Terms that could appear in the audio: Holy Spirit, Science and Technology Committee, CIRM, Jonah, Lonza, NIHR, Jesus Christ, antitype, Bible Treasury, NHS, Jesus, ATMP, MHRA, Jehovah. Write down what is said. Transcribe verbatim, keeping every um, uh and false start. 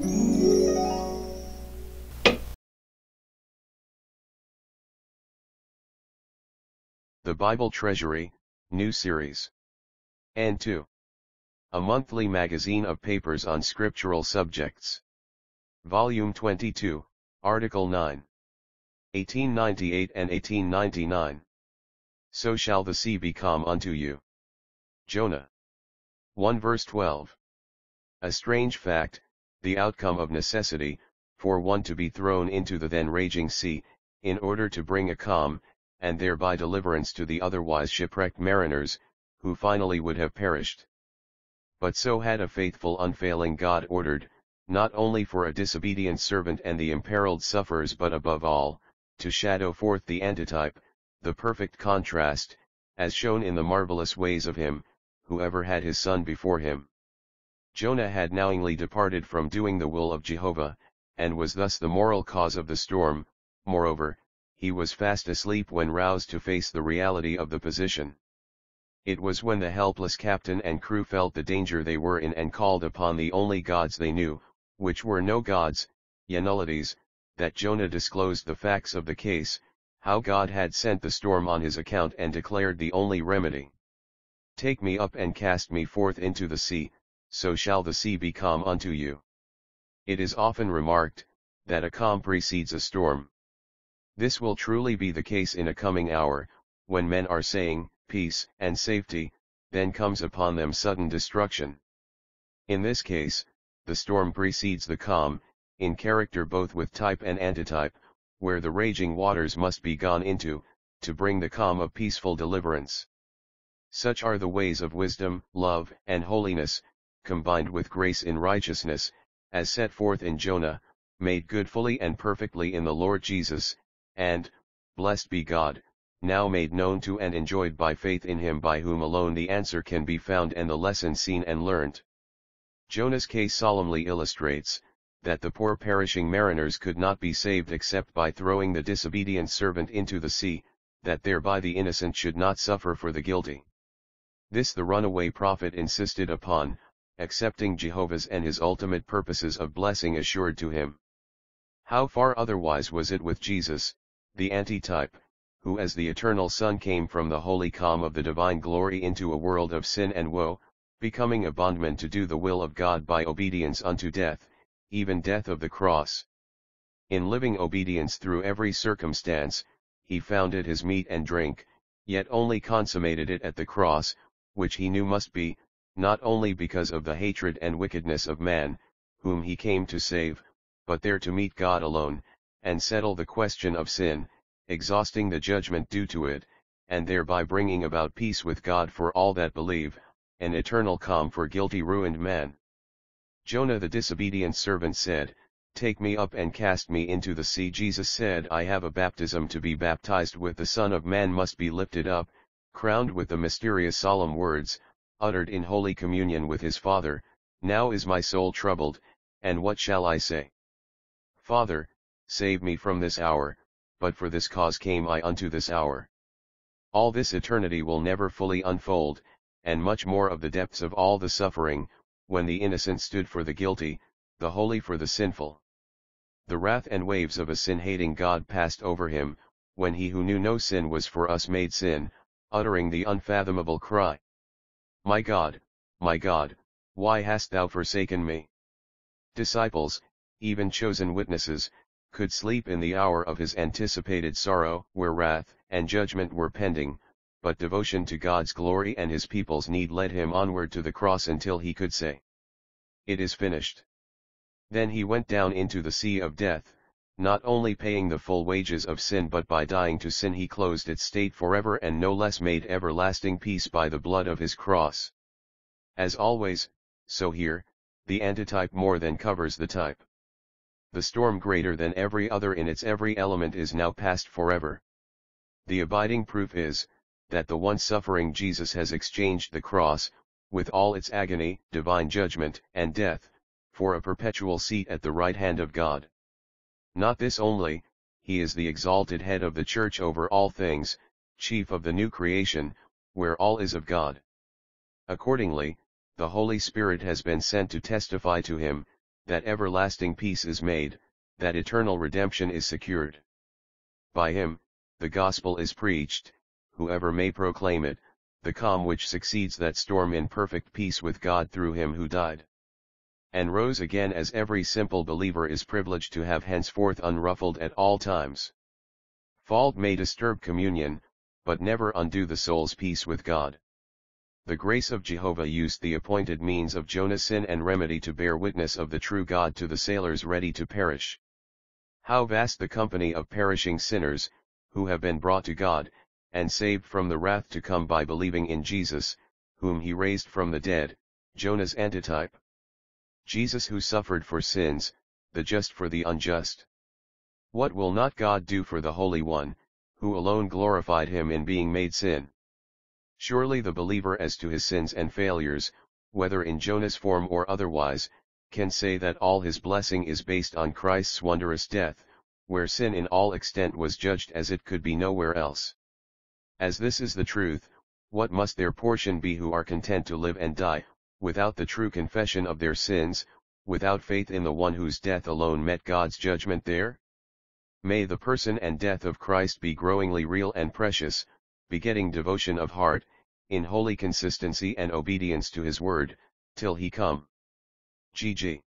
The Bible Treasury, New Series. And two. A monthly magazine of papers on scriptural subjects. Volume twenty-two, Article nine. eighteen ninety-eight and eighteen ninety-nine. So shall the sea be calm unto you. Jonah. one verse twelve. A strange fact, the outcome of necessity, for one to be thrown into the then raging sea, in order to bring a calm, and thereby deliverance to the otherwise shipwrecked mariners, who finally would have perished. But so had a faithful unfailing God ordered, not only for a disobedient servant and the imperiled sufferers but above all, to shadow forth the antitype, the perfect contrast, as shown in the marvelous ways of him, whoever had his son before him. Jonah had knowingly departed from doing the will of Jehovah, and was thus the moral cause of the storm. Moreover, he was fast asleep when roused to face the reality of the position. It was when the helpless captain and crew felt the danger they were in and called upon the only gods they knew, which were no gods, yea nullities, that Jonah disclosed the facts of the case, how God had sent the storm on his account and declared the only remedy. Take me up and cast me forth into the sea, so shall the sea be calm unto you. It is often remarked, that a calm precedes a storm. This will truly be the case in a coming hour, when men are saying, peace and safety, then comes upon them sudden destruction. In this case, the storm precedes the calm, in character both with type and antitype, where the raging waters must be gone into, to bring the calm of peaceful deliverance. Such are the ways of wisdom, love, and holiness, combined with grace in righteousness, as set forth in Jonah, made good fully and perfectly in the Lord Jesus, and, blessed be God, now made known to and enjoyed by faith in him, by whom alone the answer can be found and the lesson seen and learnt. Jonah's case solemnly illustrates, that the poor perishing mariners could not be saved except by throwing the disobedient servant into the sea, that thereby the innocent should not suffer for the guilty. This the runaway prophet insisted upon, accepting Jehovah's and his ultimate purposes of blessing assured to him. How far otherwise was it with Jesus, the antitype, who as the eternal Son came from the holy calm of the divine glory into a world of sin and woe, becoming a bondman to do the will of God by obedience unto death, even death of the cross. In living obedience through every circumstance, he found it his meat and drink, yet only consummated it at the cross, which he knew must be, not only because of the hatred and wickedness of man, whom he came to save, but there to meet God alone, and settle the question of sin, exhausting the judgment due to it, and thereby bringing about peace with God for all that believe, an eternal calm for guilty ruined man. Jonah the disobedient servant said, "Take me up and cast me into the sea." Jesus said, "I have a baptism to be baptized with. The Son of Man must be lifted up," crowned with the mysterious solemn words, uttered in holy communion with his Father, "Now is my soul troubled, and what shall I say? Father, save me from this hour, but for this cause came I unto this hour." All this eternity will never fully unfold, and much more of the depths of all the suffering, when the innocent stood for the guilty, the holy for the sinful. The wrath and waves of a sin-hating God passed over him, when he who knew no sin was for us made sin, uttering the unfathomable cry, "My God, my God, why hast thou forsaken me?" Disciples, even chosen witnesses, could sleep in the hour of his anticipated sorrow, where wrath and judgment were pending, but devotion to God's glory and his people's need led him onward to the cross until he could say, "It is finished." Then he went down into the sea of death, not only paying the full wages of sin, but by dying to sin he closed its state forever and no less made everlasting peace by the blood of his cross. As always, so here, the antitype more than covers the type. The storm, greater than every other in its every element, is now past forever. The abiding proof is, that the once suffering Jesus has exchanged the cross, with all its agony, divine judgment, and death, for a perpetual seat at the right hand of God. Not this only, he is the exalted head of the church over all things, chief of the new creation, where all is of God. Accordingly, the Holy Spirit has been sent to testify to him, that everlasting peace is made, that eternal redemption is secured. By him, the gospel is preached, whoever may proclaim it, the calm which succeeds that storm in perfect peace with God through him who died and rose again, as every simple believer is privileged to have henceforth unruffled at all times. Fault may disturb communion, but never undo the soul's peace with God. The grace of Jehovah used the appointed means of Jonah's sin and remedy to bear witness of the true God to the sailors ready to perish. How vast the company of perishing sinners, who have been brought to God, and saved from the wrath to come by believing in Jesus, whom he raised from the dead, Jonah's antitype. Jesus who suffered for sins, the just for the unjust. What will not God do for the Holy One, who alone glorified him in being made sin? Surely the believer, as to his sins and failures, whether in Jonah's form or otherwise, can say that all his blessing is based on Christ's wondrous death, where sin in all extent was judged as it could be nowhere else. As this is the truth, what must their portion be who are content to live and die, without the true confession of their sins, without faith in the one whose death alone met God's judgment there? May the person and death of Christ be growingly real and precious, begetting devotion of heart, in holy consistency and obedience to his word, till he come. G G